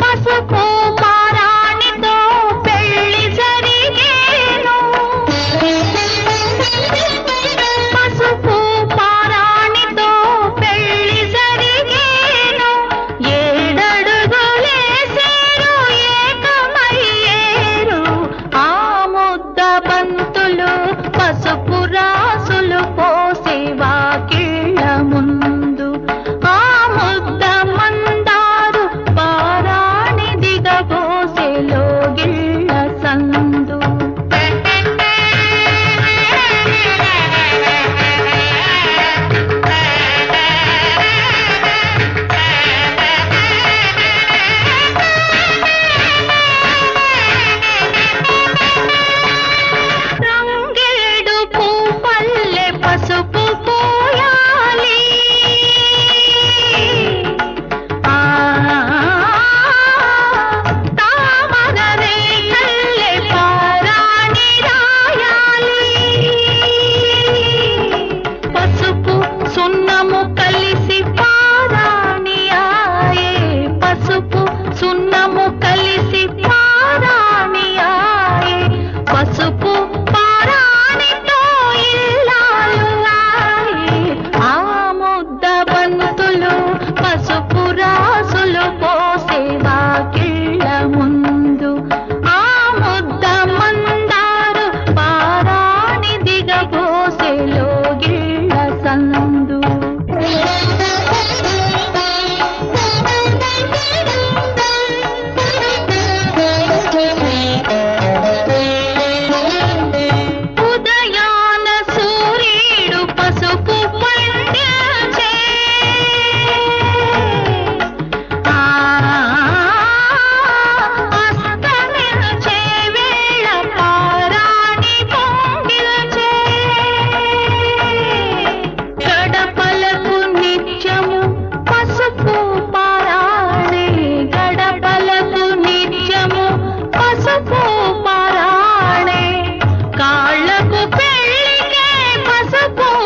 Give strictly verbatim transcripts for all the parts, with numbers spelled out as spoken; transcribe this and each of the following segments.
पसुपु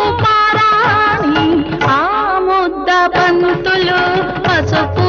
पाराणि आ मुद्द बंतुलु पसुपु।